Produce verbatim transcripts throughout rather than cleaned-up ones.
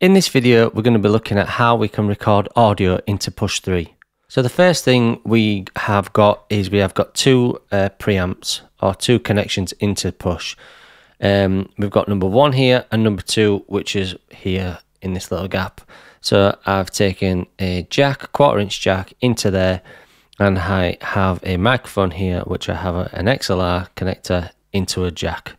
In this video, we're going to be looking at how we can record audio into Push three. So the first thing we have got is we have got two uh, preamps or two connections into Push. Um, we've got number one here and number two, which is here in this little gap. So I've taken a jack, quarter inch jack into there, and I have a microphone here, which I have an X L R connector into a jack.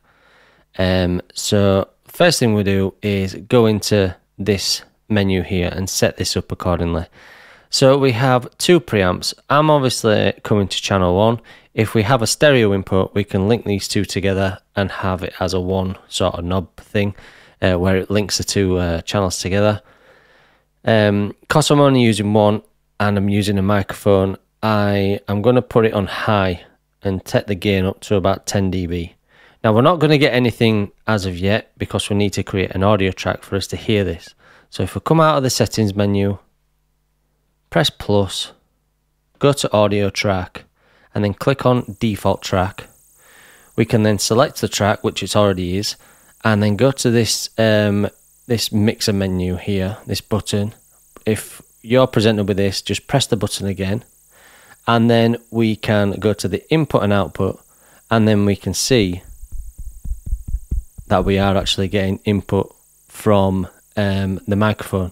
Um, so first thing we do is go into this menu here and set this up accordingly. So we have two preamps. I'm obviously coming to channel one. If we have a stereo input, we can link these two together and have it as a one sort of knob thing uh, where it links the two uh, channels together. Um, because I'm only using one and I'm using a microphone, I am going to put it on high and take the gain up to about ten D B. Now we're not going to get anything as of yet because we need to create an audio track for us to hear this. So if we come out of the settings menu, press plus, go to audio track and then click on default track. We can then select the track, which it already is, and then go to this um, this mixer menu here, this button. If you're presented with this, just press the button again, and then we can go to the input and output, and then we can see that we are actually getting input from um, the microphone.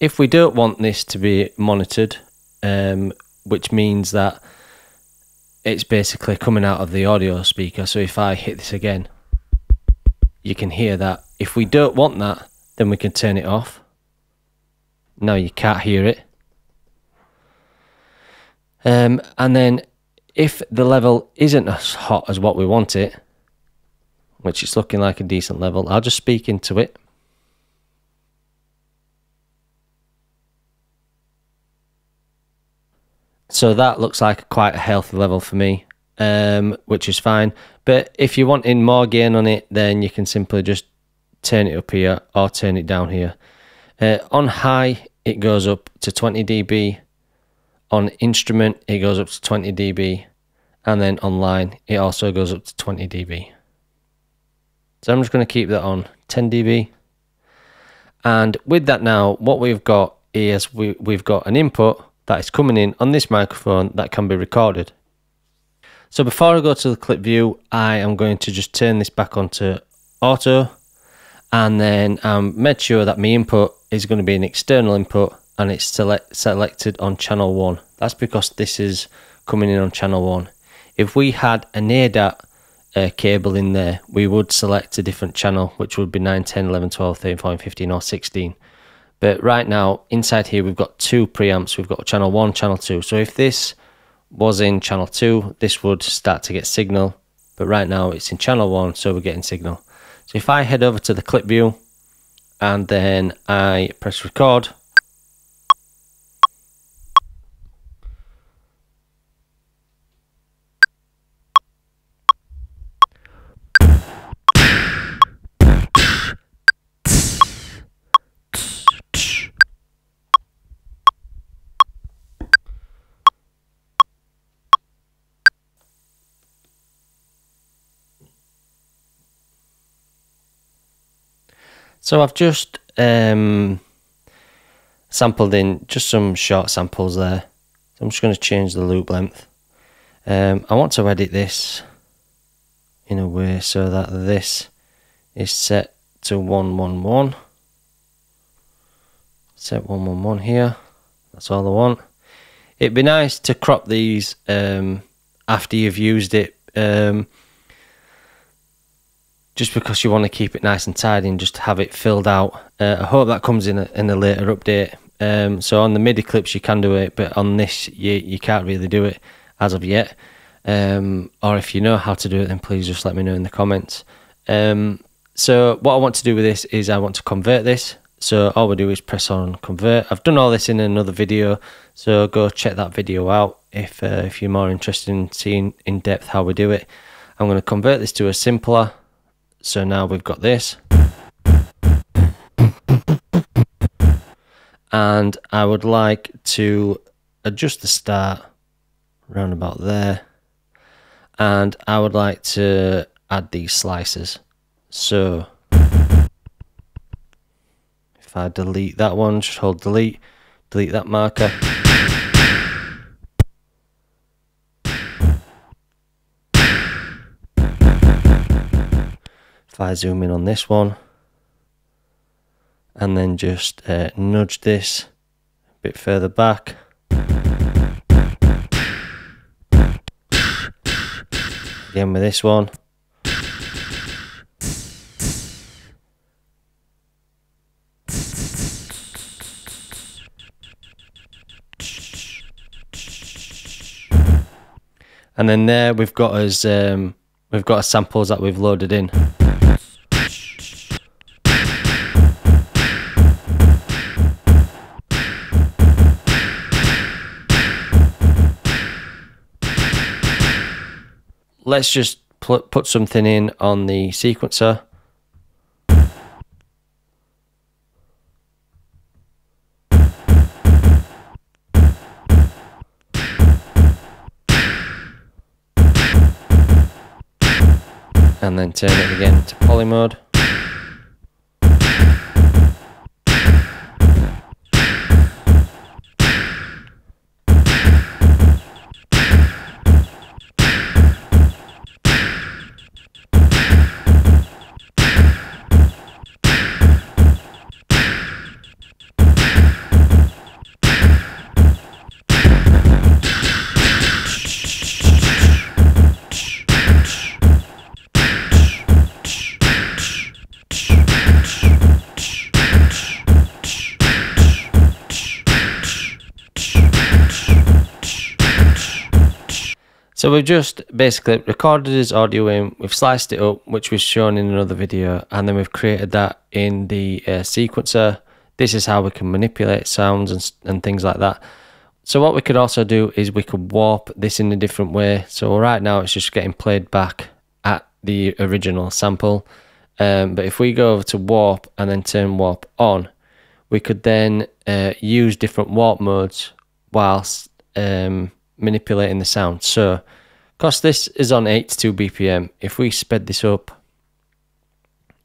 If we don't want this to be monitored, um, which means that it's basically coming out of the audio speaker, so if I hit this again, you can hear that. If we don't want that, then we can turn it off. Now you can't hear it. Um, and then if the level isn't as hot as what we want it, which it's looking like a decent level, I'll just speak into it. So that looks like quite a healthy level for me, um, which is fine. But if you're wanting more gain on it, then you can simply just turn it up here or turn it down here. Uh, on high, it goes up to twenty D B. On instrument, it goes up to twenty D B, and then online, it also goes up to twenty D B. So I'm just going to keep that on ten D B. And with that now, what we've got is we, we've got an input that is coming in on this microphone that can be recorded. So before I go to the clip view, I am going to just turn this back onto auto, and then um, make sure that my input is going to be an external input and it's select selected on channel one. That's because this is coming in on channel one. If we had an A D A T uh, cable in there, we would select a different channel, which would be nine, ten, eleven, twelve, thirteen, fourteen, fifteen or sixteen. But right now, inside here, we've got two preamps. We've got channel one, channel two. So if this was in channel two, this would start to get signal. But right now it's in channel one, so we're getting signal. So if I head over to the clip view and then I press record, so I've just um, sampled in just some short samples there. So I'm just going to change the loop length. Um, I want to edit this in a way so that this is set to one one one. Set one one one here. That's all I want. It'd be nice to crop these um, after you've used it. Um, just because you want to keep it nice and tidy and just have it filled out. Uh, I hope that comes in a, in a later update. Um, so on the MIDI clips you can do it, but on this you, you can't really do it as of yet. Um, or if you know how to do it, then please just let me know in the comments. Um, so what I want to do with this is I want to convert this. So all we do is press on convert. I've done all this in another video, so go check that video out if, uh, if you're more interested in seeing in depth how we do it. I'm going to convert this to a simpler. So now we've got this, and I would like to adjust the start round about there, and I would like to add these slices. So If I delete that one, just hold delete, delete that marker. If I zoom in on this one, and then just uh, nudge this a bit further back. Again with this one. And then there we've got us, um, we've got our samples that we've loaded in. Let's just put something in on the sequencer. And then turn it again to poly mode. So we've just basically recorded his audio in, we've sliced it up, which was shown in another video, and then we've created that in the uh, sequencer. This is how we can manipulate sounds and, and things like that. So what we could also do is we could warp this in a different way. So right now it's just getting played back at the original sample. Um, but if we go over to warp and then turn warp on, we could then uh, use different warp modes whilst um, manipulating the sound. So because this is on eighty-two B P M, if we sped this up,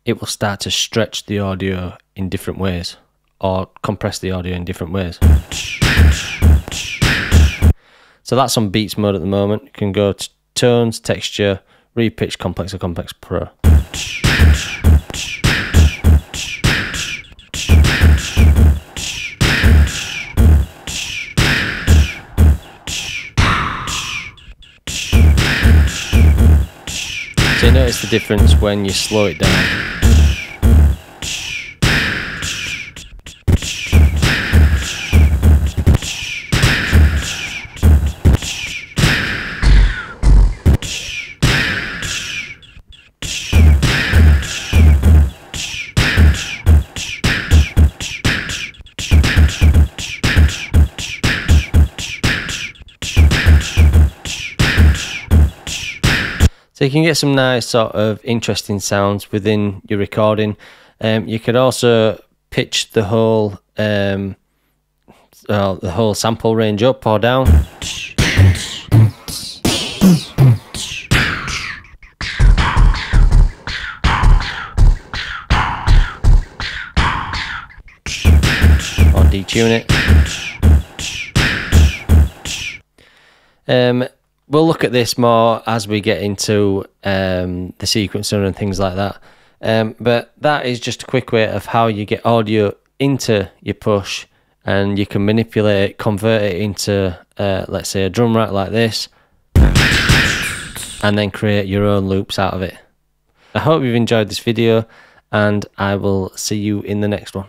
it will start to stretch the audio in different ways, or compress the audio in different ways. So that's on beats mode at the moment. You can go to tones, texture, repitch, complex or complex pro. So you notice the difference when you slow it down. So you can get some nice sort of interesting sounds within your recording. Um, you could also pitch the whole um, uh, the whole sample range up or down. Or detune it. Um, We'll look at this more as we get into um, the sequencer and things like that. Um, but that is just a quick way of how you get audio into your Push, and you can manipulate it, convert it into, uh, let's say, a drum rack like this, and then create your own loops out of it. I hope you've enjoyed this video, and I will see you in the next one.